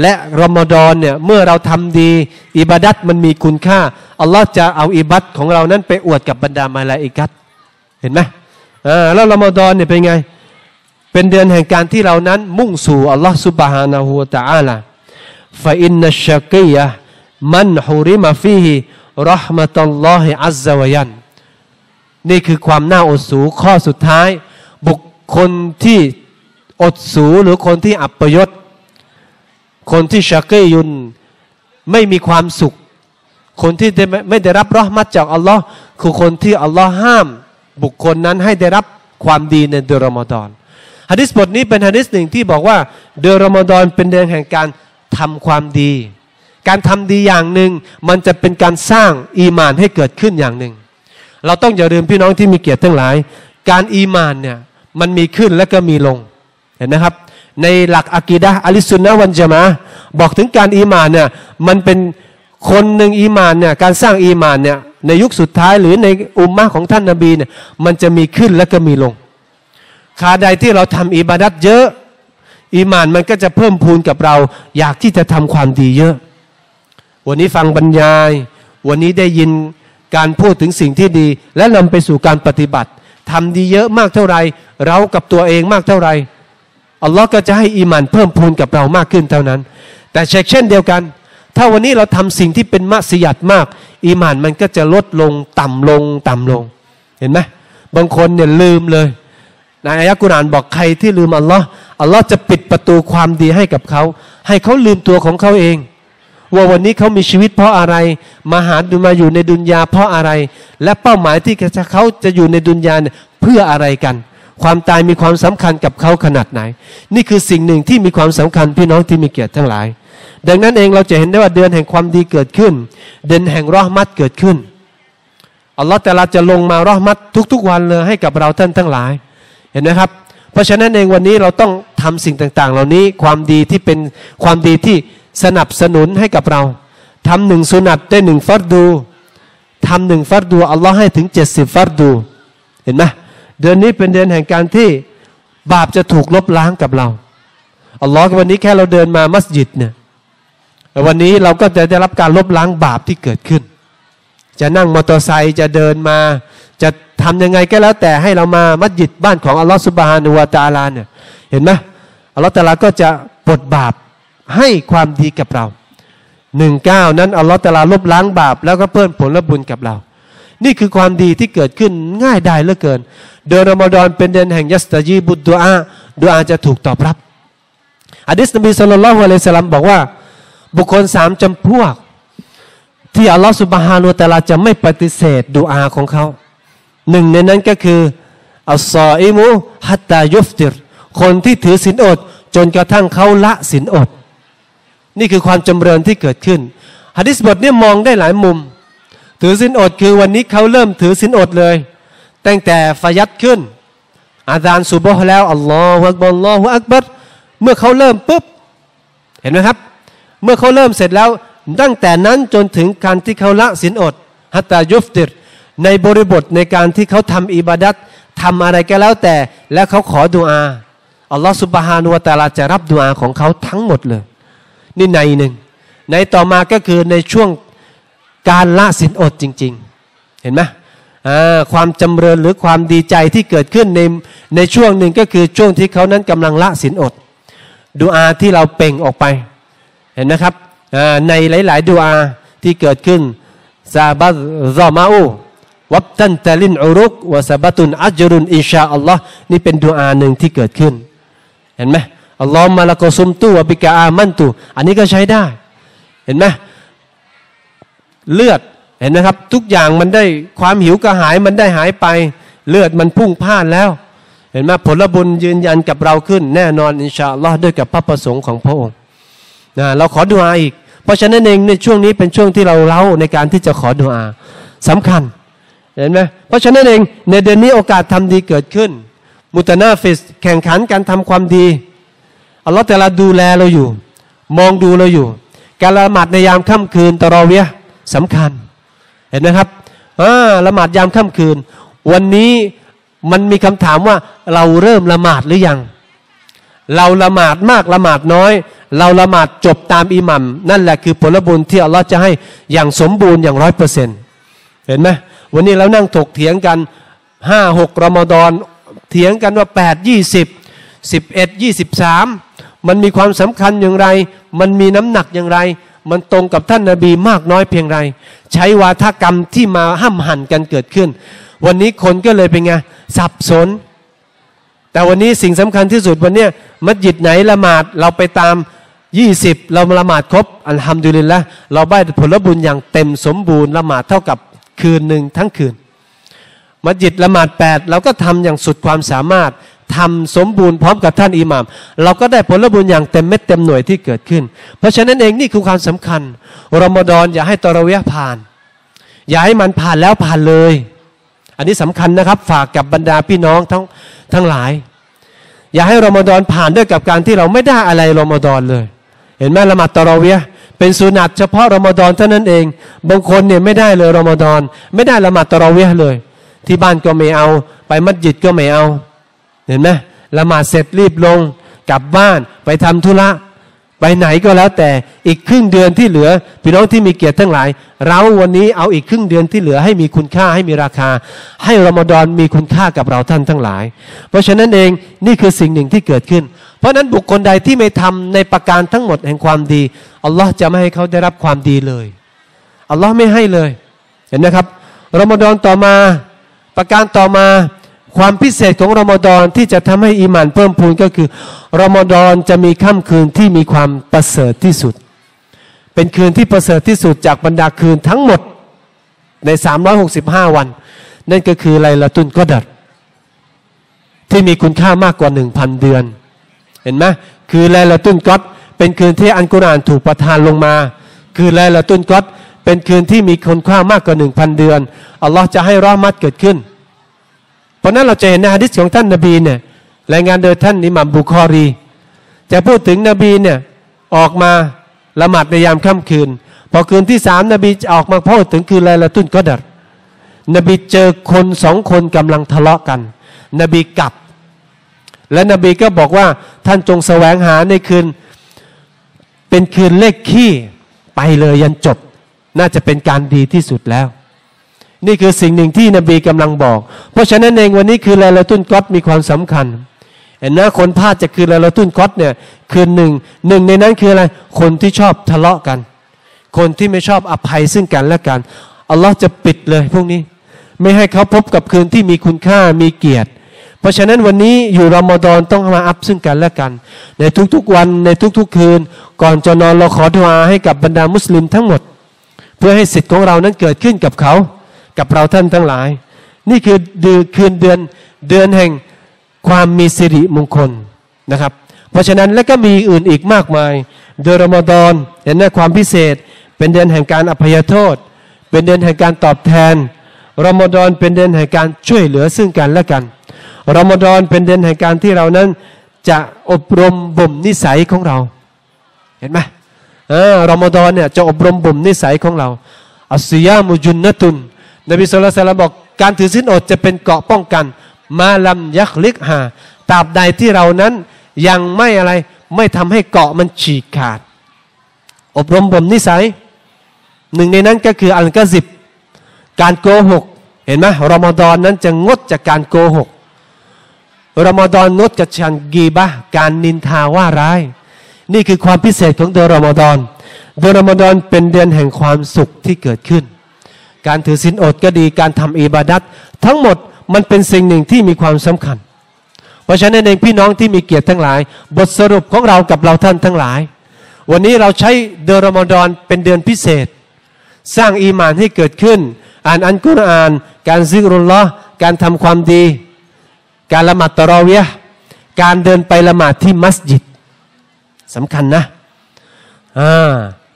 และรอมฎอนเนี่ยเมื่อเราทำดีอิบาดัตมันมีคุณค่าอัลลอฮ์จะเอาอิบัดของเรานั้นไปอวดกับบรรดามลาอิกะฮ์เห็นไหมแล้วรอมฎอนเนี่ยเป็นไง เป็นเดือนแห่งการที่เรานั้นมุ่งสู่อัลลอฮฺซุบฮานะฮูวะตะอาลา فَإِنَّ الشَّقِيَّ مَنْ حُرِمَ فِيهِ رَحْمَةَ اللَّهِ عَزَّ وَجَلَّ นี่คือความน่าอดสูข้อสุดท้ายบุคคลที่อดสูหรือคนที่อัปยศคนที่ชักกี้ยุนไม่มีความสุขคนที่ไม่ได้รับรอห์มัตจากอัลลอฮ์คือคนที่อัลลอฮ์ห้ามบุคคลนั้นให้ได้รับความดีในเดือนรอมฎอนหะดีษบทนี้เป็นหะดีษหนึ่งที่บอกว่าเดือนรอมฎอนเป็นเดือนแห่งการทำความดีการทำดีอย่างหนึ่งมันจะเป็นการสร้างอีหม่านให้เกิดขึ้นอย่างหนึ่งเราต้องอย่าลืมพี่น้องที่มีเกียรติทั้งหลายการอีหม่านเนี่ยมันมีขึ้นและก็มีลงเห็นนะครับในหลักอะกีดะฮ์อะลิสซุนนะฮ์วัลญะมาอะฮ์บอกถึงการอีหม่านเนี่ยมันเป็นคนหนึ่งอีหม่านเนี่ยการสร้างอีหม่านเนี่ยในยุคสุดท้ายหรือในอุมมะฮ์ของท่านนบีเนี่ยมันจะมีขึ้นและก็มีลงคาใดที่เราทำอิบาดัตเยอะอีหม่านมันก็จะเพิ่มพูนกับเราอยากที่จะทำความดีเยอะวันนี้ฟังบรรยายวันนี้ได้ยินการพูดถึงสิ่งที่ดีและนำไปสู่การปฏิบัติทำดีเยอะมากเท่าไรเรากับตัวเองมากเท่าไรอัลลอฮ์ก็จะให้อีหม่านเพิ่มพูนกับเรามากขึ้นเท่านั้นแต่เช่นเดียวกันถ้าวันนี้เราทำสิ่งที่เป็นมัสยิดมากอีหม่านมันก็จะลดลงต่ำลงต่ำลงเห็นไหมบางคนเนี่ยลืมเลยในอายะกุรอานบอกใครที่ลืมอัลลอฮ์อัลลอฮ์จะปิดประตูความดีให้กับเขาให้เขาลืมตัวของเขาเองว่าวันนี้เขามีชีวิตเพราะอะไรมาอยู่ในดุนยาเพราะอะไรและเป้าหมายที่เขาจะอยู่ในดุนยาเพื่ออะไรกันความตายมีความสำคัญกับเขาขนาดไหนนี่คือสิ่งหนึ่งที่มีความสำคัญพี่น้องที่มีเกียรติทั้งหลายดังนั้นเองเราจะเห็นได้ว่าเดือนแห่งความดีเกิดขึ้นเดือนแห่งรอห์มัตเกิดขึ้นอัลลอฮ์แต่ละจะลงมารอห์มัตทุกๆวันเลยให้กับเราท่านทั้งหลายเห็นไหมครับเพราะฉะนั้นเองวันนี้เราต้องทำสิ่งต่างๆเหล่านี้ความดีที่เป็นความดีที่สนับสนุนให้กับเราทำหนึ่งสุนัตได้หนึ่งฟัรดูทำหนึ่งฟัรดูอัลลอฮ์ให้ถึง70ฟัรดูเห็นไหมเดือนนี้เป็นเดือนแห่งการที่บาปจะถูกลบล้างกับเราอัลลอฮ์วันนี้แค่เราเดินมามัสยิดเนี่ยวันนี้เราก็จะได้รับการลบล้างบาปที่เกิดขึ้นจะนั่งมอเตอร์ไซค์จะเดินมาจะทำยังไงก็แล้วแต่ให้เรามามัสยิดบ้านของอัลลอฮ์ซุบฮานะฮูวะตะอาลาเนี่ยเห็นไหมอัลลอฮ์ตะอาลาก็จะปลดบาปให้ความดีกับเรา19นั้นอัลลอฮฺตะอาลาลบล้างบาปแล้วก็เพิ่มผลบุญกับเรานี่คือความดีที่เกิดขึ้นง่ายดายเหลือเกินเดือนรอมฎอนเป็นเดือนแห่งยัสตะญีบุดดุอาจะถูกตอบรับอะดิษนบีศ็อลลัลลอฮุอะลัยฮิวะซัลลัมบอกว่าบุคคล3จำพวกที่อัลลอฮฺซุบฮานะฮูวะตะอาลาจะไม่ปฏิเสธดุอาของเขาหนึ่งในนั้นก็คืออัศศออิมุฮัตตายุฟติรคนที่ถือศีลอดจนกระทั่งเขาละศีลอดนี่คือความจำเริญที่เกิดขึ้นหะดีษบทนี้มองได้หลายมุมถือศีลอดคือวันนี้เขาเริ่มถือศีลอดเลยตั้งแต่ฟะญัดขึ้นอาซานซุบฮ์แล้วอัลลอฮฺอักบัรอัลลอฮฺอักบัรเมื่อเขาเริ่มปุ๊บเห็นไหมครับเมื่อเขาเริ่มเสร็จแล้วตั้งแต่นั้นจนถึงการที่เขาละศีลอดฮัตตายุฟติรในบริบทในการที่เขาทำอิบาดัตทำอะไรก็แล้วแต่และเขาขอดุอาอัลลอฮฺซุบฮานะฮูวะตะอาลาจะรับดุอาของเขาทั้งหมดเลยนี่ในหนึ่งในต่อมาก็คือในช่วงการละศีลอดจริงๆเห็นไหมความจำเริญหรือความดีใจที่เกิดขึ้นในช่วงหนึ่งก็คือช่วงที่เขานั้นกำลังละศีลอดดุอาที่เราเป่งออกไปเห็นนะครับในหลายๆดุอาที่เกิดขึ้นซาบัตซอมาอูวับตันตะลินอุรุกวะซาบัตุนอัจรุนอินชาอัลลอฮ์นี่เป็นดุอาหนึ่งที่เกิดขึ้นเห็นไหมอัลลอฮฺมะละกอซุมตุวะบิกะอามันตุอันนี้ก็ใช้ได้เห็นไหมเลือดเห็นไหมครับทุกอย่างมันได้ความหิวกระหายมันได้หายไปเลือดมันพุ่งพ่านแล้วเห็นไหมผลบุญยืนยันกับเราขึ้นแน่นอนอินชาอัลลอฮ์ด้วยกับพระประสงค์ของพระองค์นะเราขอดุอาอีกเพราะฉะนั้นเองในช่วงนี้เป็นช่วงที่เราเล่าในการที่จะขอดุอาสำคัญเห็นไหมเพราะฉะนั้นเองในเดือนนี้โอกาสทำดีเกิดขึ้นมุตนาฟิสแข่งขันการทำความดีอัลลอฮฺแต่ละดูแลเราอยู่มองดูเราอยู่การละหมาดในยามค่ำคืนตะรอเวียห์สำคัญเห็นไหมครับละหมาดยามค่ำคืนวันนี้มันมีคำถามว่าเราเริ่มละหมาดหรือยังเราละหมาดมากละหมาดน้อยเราละหมาดจบตามอิหมัมนั่นแหละคือผลบุญที่อัลลอฮฺจะให้อย่างสมบูรณ์อย่าง 100% เห็นไหมวันนี้เรานั่งถกเถียงกัน5-6 รอมฎอนเถียงกันว่า8-20 11 23มันมีความสำคัญอย่างไรมันมีน้ำหนักอย่างไรมันตรงกับท่านนบีมากน้อยเพียงไรใช้วาทกรรมที่มาห้ำหั่นกันเกิดขึ้นวันนี้คนก็เลยเป็นไงสับสนแต่วันนี้สิ่งสำคัญที่สุดวันนี้มัสยิดไหนละหมาดเราไปตาม20เราละหมาดครบอัลฮัมดุลิลละห์เราได้ผลบุญอย่างเต็มสมบูรณ์ละหมาดเท่ากับคืนหนึ่งทั้งคืนมัสยิดละหมาด8เราก็ทำอย่างสุดความสามารถทำสมบูรณ์พร้อมกับท่านอิหม่ามเราก็ได้ผลบุญอย่างเต็มเม็ดเต็มหน่วยที่เกิดขึ้นเพราะฉะนั้นเองนี่คือความสำคัญรอมฎอนอย่าให้ตะเราะวีห์ผ่านอย่าให้มันผ่านแล้วผ่านเลยอันนี้สำคัญนะครับฝากกับบรรดาพี่น้องทั้งหลายอย่าให้รอมฎอนผ่านด้วยกับการที่เราไม่ได้อะไรรอมฎอนเลยเห็นไหมละหมาดตะเราะวีห์เป็นสุนัตเฉพาะรอมฎอนเท่านั้นเองบางคนเนี่ยไม่ได้เลยรอมฎอนไม่ได้ละหมาดตะเราะวีห์เลยที่บ้านก็ไม่เอาไปมัสยิดก็ไม่เอาเห็นไหมละหมาดเสร็จรีบลงกลับบ้านไปทำธุระไปไหนก็แล้วแต่อีกครึ่งเดือนที่เหลือพี่น้องที่มีเกียรติทั้งหลายเราวันนี้เอาอีกครึ่งเดือนที่เหลือให้มีคุณค่าให้มีราคาให้รอมฎอนมีคุณค่ากับเราท่านทั้งหลายเพราะฉะนั้นเองนี่คือสิ่งหนึ่งที่เกิดขึ้นเพราะนั้นบุคคลใดที่ไม่ทำในประการทั้งหมดแห่งความดีอัลลอฮ์จะไม่ให้เขาได้รับความดีเลยอัลลอฮ์ไม่ให้เลยเห็นไหมครับรอมฎอนต่อมาประการต่อมาความพิเศษของรอมฎอนที่จะทำให้อีหม่านเพิ่มพูนก็คือรอมฎอนจะมีค่ำคืนที่มีความประเสริฐที่สุดเป็นคืนที่ประเสริฐที่สุดจากบรรดาคืนทั้งหมดใน365วันนั่นก็คือไลลาตุลกอดรที่มีคุณค่ามากกว่า 1,000 เดือนเห็นไหมคือไลลาตุลกอดรเป็นคืนที่อัลกุรอานถูกประทานลงมาคือไลลาตุลกอดรเป็นคืนที่มีคุณค่ามากกว่า 1,000 เดือนอัลลอฮ์จะให้รอห์มัตเกิดขึ้นเพราะนั้นเราจะเห็นในหะดีษของท่านนบีเนี่ยรายงานโดยท่านอิหม่ามบุคอรีจะพูดถึงนบีเนี่ยออกมาละหมาดในยามค่ำคืนพอคืนที่สามนบีออกมาพูดถึงคืนไลลาตุลกอดรนบีเจอคนสองคนกำลังทะเลาะกันนบีกลับและนบีก็บอกว่าท่านจงแสวงหาในคืนเป็นคืนเลขขี้ไปเลยยันจบน่าจะเป็นการดีที่สุดแล้วนี่คือสิ่งหนึ่งที่นบีกำลังบอกเพราะฉะนั้นเองวันนี้คือไลลาตุลกอดรมีความสำคัญเห็นนะคนพลาดจะคือไลลาตุลกอดรเนี่ยคืนหนึ่งในนั้นคืออะไรคนที่ชอบทะเลาะกันคนที่ไม่ชอบอภัยซึ่งกันและกันอัลลอฮ์จะปิดเลยพวกนี้ไม่ให้เขาพบกับคืนที่มีคุณค่ามีเกียรติเพราะฉะนั้นวันนี้อยู่รอมฎอนต้องมาอัพซึ่งกันและกันในทุกๆวันในทุกๆคืนก่อนจะนอนเราขอดุอาให้กับบรรดามุสลิมทั้งหมดเพื่อให้สิทธิ์ของเรานั้นเกิดขึ้นกับเขากับเราท่านทั้งหลายนี่คือคืนเดือนแห่งความมีสิริมงคลนะครับเพราะฉะนั้นแล้วก็มีอื่นอีกมากมายเดือนรอมฎอนเห็นได้ความพิเศษเป็นเดือนแห่งการอภัยโทษเป็นเดือนแห่งการตอบแทนรอมฎอนเป็นเดือนแห่งการช่วยเหลือซึ่งกันและกันรอมฎอนเป็นเดือนแห่งการที่เรานั้นจะอบรมบ่มนิสัยของเราเห็นไหมรอมฎอนเนี่ยจะอบรมบ่มนิสัยของเราอัสซิยามุจุนนะตุนนบีศ็อลลัลลอฮุอะลัยฮิวะซัลลัมบอกการถือศีลอดจะเป็นเกราะป้องกันมาลัมยักลิกฮาตราบใดที่เรานั้นยังไม่อะไรไม่ทำให้เกราะมันฉีกขาดอบรมบ่มนิสัยหนึ่งในนั้นก็คืออัลกะซิบการโกหกเห็นไหมรอมฎอนนั้นจะงดจากการโกหกรอมฎอนงดจากชันกีบะการนินทาว่าร้ายนี่คือความพิเศษของเดือนรอมฎอนเดือนรอมฎอนเป็นเดือนแห่งความสุขที่เกิดขึ้นการถือศีลอดก็ดีการทำอิบาดัตทั้งหมดมันเป็นสิ่งหนึ่งที่มีความสำคัญเพราะฉะนั้นเองพี่น้องที่มีเกียรติทั้งหลายบทสรุปของเรากับเราท่านทั้งหลายวันนี้เราใช้เดือนรอมฎอนเป็นเดือนพิเศษสร้างอีหม่านให้เกิดขึ้นอ่านอัลกุรอานการซิกรุลลอฮ์การทำความดีการละหมาดตะเราะวีห์การเดินไปละหมาดที่มัสยิดสำคัญนะ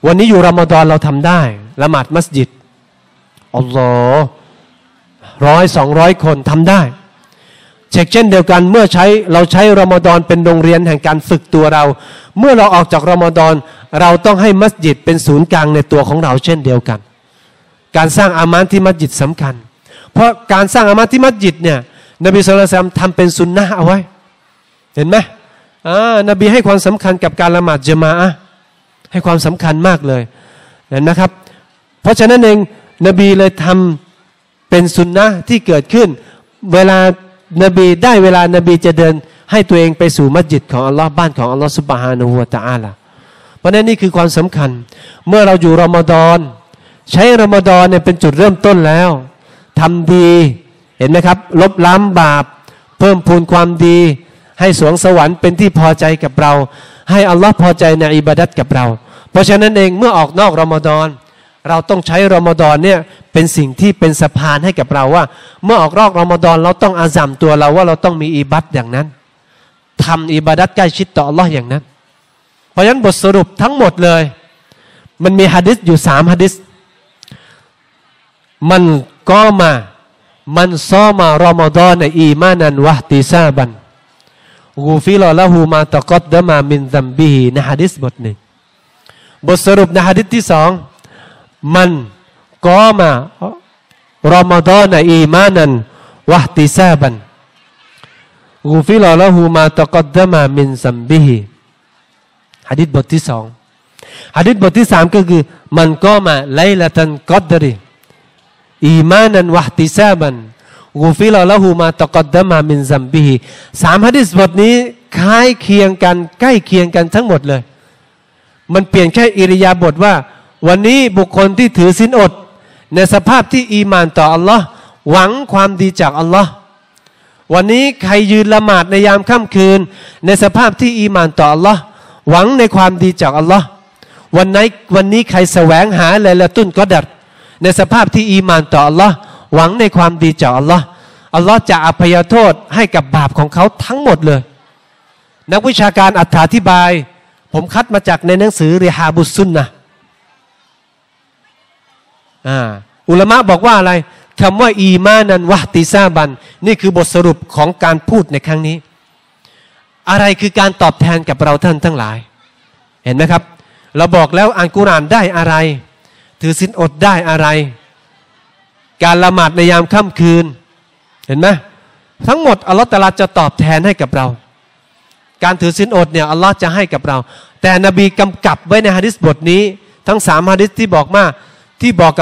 วันนี้อยู่รอมฎอนเราทำได้ละหมาดมัสยิดอัลลอฮ์100-200คนทำได้เช่นเดียวกันเมื่อเราใช้รอมฎอนเป็นโรงเรียนแห่งการฝึกตัวเราเมื่อเราออกจากรอมฎอนเราต้องให้มัสยิดเป็นศูนย์กลางในตัวของเราเช่นเดียวกันการสร้างอามานที่มัสยิดสำคัญเพราะการสร้างอามานที่มัสยิดเนี่ยนบีศ็อลลัลลอฮุอะลัยฮิวะซัลลัมทำเป็นสุนนะห์เอาไว้เห็นไหมนบีให้ความสำคัญกับการละหมาดญะมาอะห์ให้ความสำคัญมากเลยเห็นนะครับเพราะฉะนั้นเองนบีเลยทำเป็นสุนนะที่เกิดขึ้นเวลานบีได้เวลานบีจะเดิน ให้ตัวเองไปสู่มัสยิดของอัลลอฮ์บ้านของอัลลอฮ์ซุบฮานะฮูวะตะอาลาเพราะนั้นนี่คือความสำคัญเมื่อเราอยู่รอมฎอนใช้รอมฎอนเนี่ยเป็นจุดเริ่มต้นแล้วทำดีเห็นไหมครับลบล้างบาปเพิ่มพูนความดีให้สวงสวรรค์เป็นที่พอใจกับเราให้อัลลอฮ์พอใจในอิบาดัตกับเราเพราะฉะนั้นเองเมื่อออกนอกรอมฎอนเราต้องใช้รอมฎอนเนี่ยเป็นสิ่งที่เป็นสะพานให้กับเราว่าเมื่อออกนอกรอมฎอนเราต้องอาซัมตัวเราว่าเราต้องมีอิบัดอย่างนั้นทำอิบาดัตใกล้ชิดต่ออัลลอฮ์อย่างนั้นเพราะฉะนั้นบทสรุปทั้งหมดเลยมันมีหะดิษอยู่3หะดิษมันก็มามันซอมารอมฎอนในอีมานันวะห์ติซาบันกูฟิลละหูมาตะกอดดะมามินซัมบีฮีนะหะดิษบทหนึ่งบทสรุปในหะดิษที่2มันก็มารอมฎอนอีมานันวะห์ติซาบันกูฟิลละหูมาตะกอดดะมามินซัมบีฮีหะดิษบทที่2หะดิษบทที่3ก็คือมันก็มาไลละตันกอดรีอีมานันวะห์ติซาบันกุฟิลละหูมาตะกัดดะมามินซัมบีฮี3หะดิษบทนี้คล้ายเคียงกันใกล้เคียงกันทั้งหมดเลยมันเปลี่ยนแค่อิริยาบถว่าวันนี้บุคคลที่ถือศีลอดในสภาพที่อีหม่านต่ออัลลอฮ์หวังความดีจากอัลลอฮ์วันนี้ใครยืนละหมาดในยามค่ำคืนในสภาพที่อีหม่านต่ออัลลอฮ์หวังในความดีจากอัลลอฮ์วันนี้ใครแสวงหาลัยละตุลกอดัรในสภาพที่อีหม่านต่ออัลลอฮ์หวังในความดีจากอัลลอฮ์อัลลอฮ์จะอภัยโทษให้กับบาปของเขาทั้งหมดเลยนักวิชาการอธิบายผมคัดมาจากในหนังสือริฮาบุสซุนนะห์อุลามะบอกว่าอะไรคำว่าอีมานันวะห์ติซาบันนี่คือบทสรุปของการพูดในครั้งนี้อะไรคือการตอบแทนกับเราท่านทั้งหลายเห็นไหมครับเราบอกแล้วอ่านกุรอานได้อะไรถือศีลอดได้อะไรการละหมาดในยามค่ำคืนเห็นไหมทั้งหมดอัลลอฮฺตะอาลาจะตอบแทนให้กับเราการถือศีลอดเนี่ยอัลลอฮฺจะให้กับเราแต่นบีกำกับไว้ในหะดีษบทนี้ทั้ง3หะดีษที่บอกกั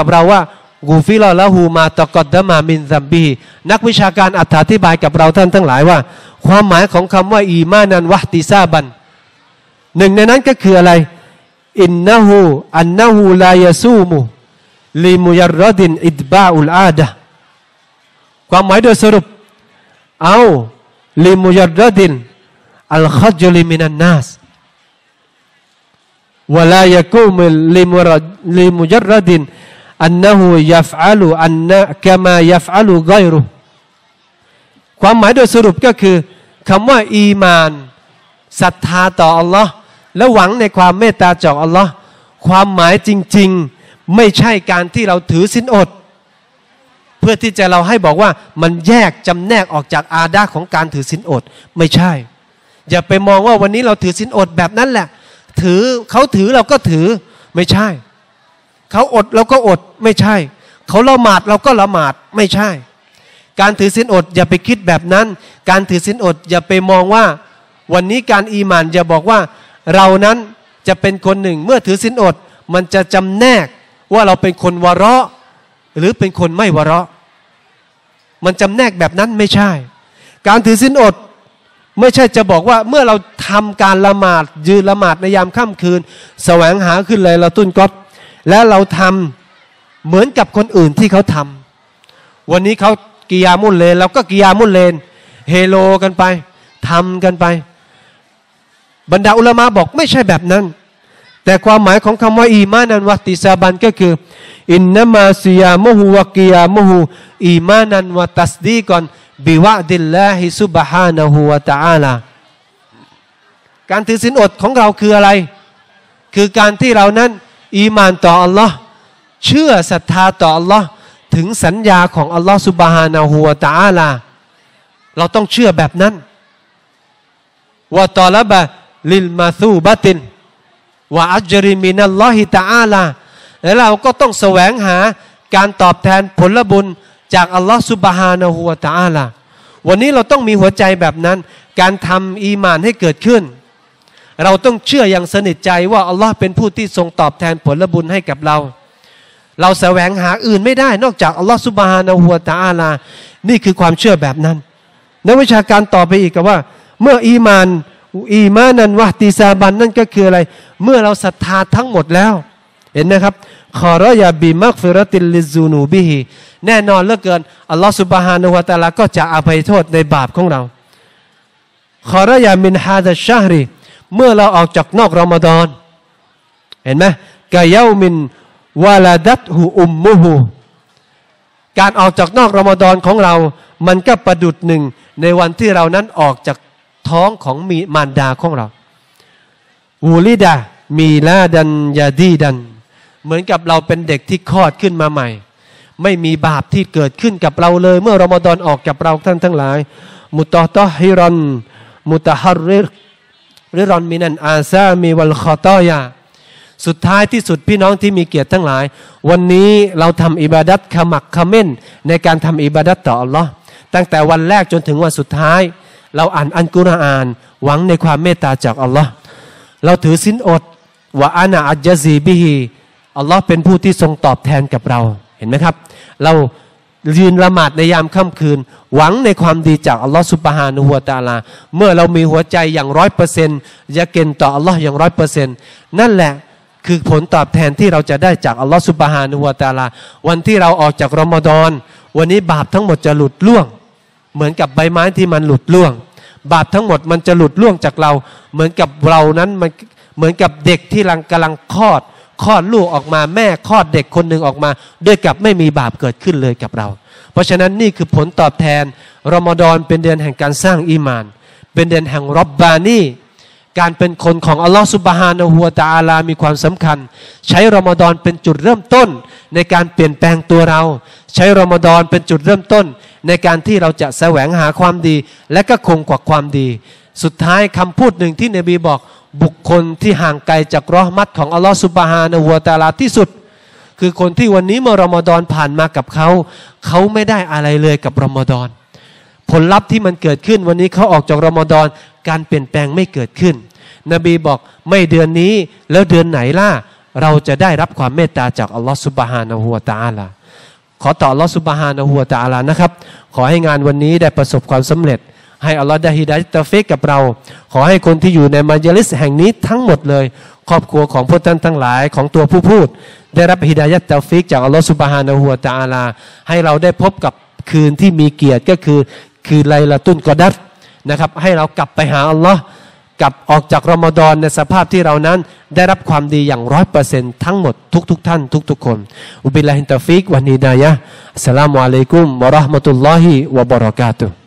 บเราว่ากูฟิลละหูมาตะกอดดะมามินซัมบีนักวิชาการอธิบายกับเราท่านทั้งหลายว่าความหมายของคำว่าอีมานันวะห์ติซาบันหนึ่งในนั้นก็คืออะไรอินนะฮูอันนะฮูลายะซูมุลิมุยัรรดินอิตบาอุลอาดะความหมายโดยสรุปเอาลิมุยัรรดินอัลขัจลิมินันนัสวะลายะกูมลิมุยัรรดินอันนะฮูยัฟอาลูอันนะกะมายัฟอาลูกัยรุความหมายโดยสรุปก็คือคำว่าอีมานศรัทธาต่ออัลลอฮ์และหวังในความเมตตาจากอัลลอฮ์ความหมายจริงๆไม่ใช่การที่เราถือศีลอดเพื่อที่จะเราให้บอกว่ามันแยกจำแนกออกจากอาดาของการถือศีลอดไม่ใช่อย่าไปมองว่าวันนี้เราถือศีลอดแบบนั้นแหละถือเขาถือเราก็ถือไม่ใช่เขาอดเราก็อดไม่ใช่เขาละหมาดเราก็ละหมาดไม่ใช่การถือศีลอดอย่าไปคิดแบบนั้นการถือศีลอดอย่าไปมองว่าวันนี้การอีหม่านอย่าบอกว่าเรานั้นจะเป็นคนหนึ่งเมื่อถือศีลอดมันจะจำแนกว่าเราเป็นคนวะเราะห์หรือเป็นคนไม่วะเราะห์มันจำแนกแบบนั้นไม่ใช่การถือศีลอดไม่ใช่จะบอกว่าเมื่อเราทำการละหมาดยืนละหมาดในยามค่ำคืนแสวงหาขึ้นเลยเราตุ้นก๊อดและเราทำเหมือนกับคนอื่นที่เขาทำวันนี้เขากิยามุลเลนเราก็กิยามุลเลนเฮโลกันไปทำกันไปบรรดาอุลามะบอกไม่ใช่แบบนั้นแต่ความหมายของคำว่าอีมานันวะห์ติซาบันก็คืออินนามาซิยามุฮูวะกิยามุฮูอีมานันวะตัสดีกอนบิวะดิลลาฮิซุบฮานะฮูวะตะอาลาการถือศีลอดของเราคืออะไรคือการที่เรานั้นอีมานต่ออัลลอฮ์เชื่อศรัทธาต่ออัลลอฮ์ถึงสัญญาของอัลลอฮ์ซุบฮานะฮูวะตะอาลาเราต้องเชื่อแบบนั้นวะตอละบะลิลมาซูบะตินวะอัจริมินัลลอฮิตะอาลาและเราก็ต้องแสวงหาการตอบแทนผลบุญจากอัลลอฮ์ซุบฮานะฮูวะตะอาลาวันนี้เราต้องมีหัวใจแบบนั้นการทำอีมานให้เกิดขึ้นเราต้องเชื่ออย่างสนิทใจว่าอัลลอฮ์เป็นผู้ที่ทรงตอบแทนผลบุญให้กับเราเราแสวงหาอื่นไม่ได้นอกจากอัลลอฮ์ซุบฮานะฮูวะตะอาลานี่คือความเชื่อแบบนั้นนักวิชาการต่อไปอีกว่า เมื่ออีมานนั้นวะติซาบันนั่นก็คืออะไรเมื่อเราศรัทธาทั้งหมดแล้วเห็นไหมครับขอรอยาบีมักฟิรติลิซูนูบิฮีแน่นอนเหลือเกินอัลลอฮฺซุบฮานะฮูวะตะอาลาก็จะอภัยโทษในบาปของเราขอรอยามินฮาซาชะฮรีเมื่อเราออกจากนอกรอมฎอนเห็นไหมกะเยามินวะลาดัตฮูอุมมุฮูการออกจากนอกรอมฎอนของเรามันก็ประดุจหนึ่งในวันที่เรานั้นออกจากท้องของมารดาของเราวูลิดะมีลาดันยาดีดันเหมือนกับเราเป็นเด็กที่คลอดขึ้นมาใหม่ไม่มีบาปที่เกิดขึ้นกับเราเลยเมื่อรอมฎอนออกกับเราท่านทั้งหลายมุตตะฮิรอนมุตะฮัรริรอนมินันอาซามีวัลคอตอยาสุดท้ายที่สุดพี่น้องที่มีเกียรติทั้งหลายวันนี้เราทำอิบาดัตขมักขม้นในการทำอิบาดัตต่ออัลลอฮ์ตั้งแต่วันแรกจนถึงวันสุดท้ายเราอ่านอัลกุรอานหวังในความเมตตาจากอัลลอฮ์เราถือศีลอดว่าอานาอัจซีบิฮีอัลลอฮ์เป็นผู้ที่ทรงตอบแทนกับเราเห็นไหมครับเรายืนละหมาดในยามค่ำคืนหวังในความดีจากอัลลอฮ์ซุบฮานะฮูวะตะอาลาเมื่อเรามีหัวใจอย่าง100%ยะกินต่ออัลลอฮ์อย่าง100%นั่นแหละคือผลตอบแทนที่เราจะได้จากอัลลอฮ์ซุบฮานะฮูวะตะอาลาวันที่เราออกจากรอมฎอนวันนี้บาปทั้งหมดจะหลุดล่วงเหมือนกับใบไม้ที่มันหลุดล่วงบาปทั้งหมดมันจะหลุดล่วงจากเราเหมือนกับเรานั้นมันเหมือนกับเด็กที่กำลังคลอดลูกออกมาแม่คลอดเด็กคนหนึ่งออกมาด้วยกับไม่มีบาปเกิดขึ้นเลยกับเราเพราะฉะนั้นนี่คือผลตอบแทนรอมฎอนเป็นเดือนแห่งการสร้างอีมานเป็นเดือนแห่งร็อบบานีการเป็นคนของอัลลอฮฺซุบฮานะฮูวะตะอาลามีความสำคัญใช้รอมฎอนเป็นจุดเริ่มต้นในการเปลี่ยนแปลงตัวเราใช้รอมฎอนเป็นจุดเริ่มต้นในการที่เราจะแสวงหาความดีและก็คงกว่าความดีสุดท้ายคำพูดหนึ่งที่นบีบอกบุคคลที่ห่างไกลจากเราะห์มัตของอัลลอฮฺซุบฮานะฮูวะตะอาลาที่สุดคือคนที่วันนี้เมื่อรอมฎอนผ่านมากับเขาไม่ได้อะไรเลยกับรอมฎอนผลลัพธ์ที่มันเกิดขึ้นวันนี้เขาออกจากรอมฎอนการเปลี่ยนแปลงไม่เกิดขึ้นนบีบอกไม่เดือนนี้แล้วเดือนไหนล่ะเราจะได้รับความเมตตาจากอัลลอฮฺซุบฮานะฮูวะตะอาลาขอต่ออัลลอฮฺซุบฮานะฮูวะตะอาลานะครับขอให้งานวันนี้ได้ประสบความสำเร็จให้อัลลอฮฺได้ฮิดายะฮ์ตะฟีกกับเราขอให้คนที่อยู่ในมัจลิสแห่งนี้ทั้งหมดเลยครอบครัวของพวกท่านทั้งหลายของตัวผู้พูดได้รับฮิดายะฮ์ตะฟีกจากอัลลอฮฺซุบฮานะฮูวะตะอาลาให้เราได้พบกับคืนที่มีเกียรติก็คือไลลาตุลกอดัรนะครับให้เรากลับไปหาอัลลอฮ์กลับออกจากรอมฎอนในสภาพที่เรานั้นได้รับความดีอย่าง100%ทั้งหมดทุกท่านทุกคนอุบิลลาฮิตตอฟิกวะฮิดายะฮ์อัสสลามุอะลัยกุมวะเราะห์มะตุลลอฮิวะบะเราะกาตุฮ์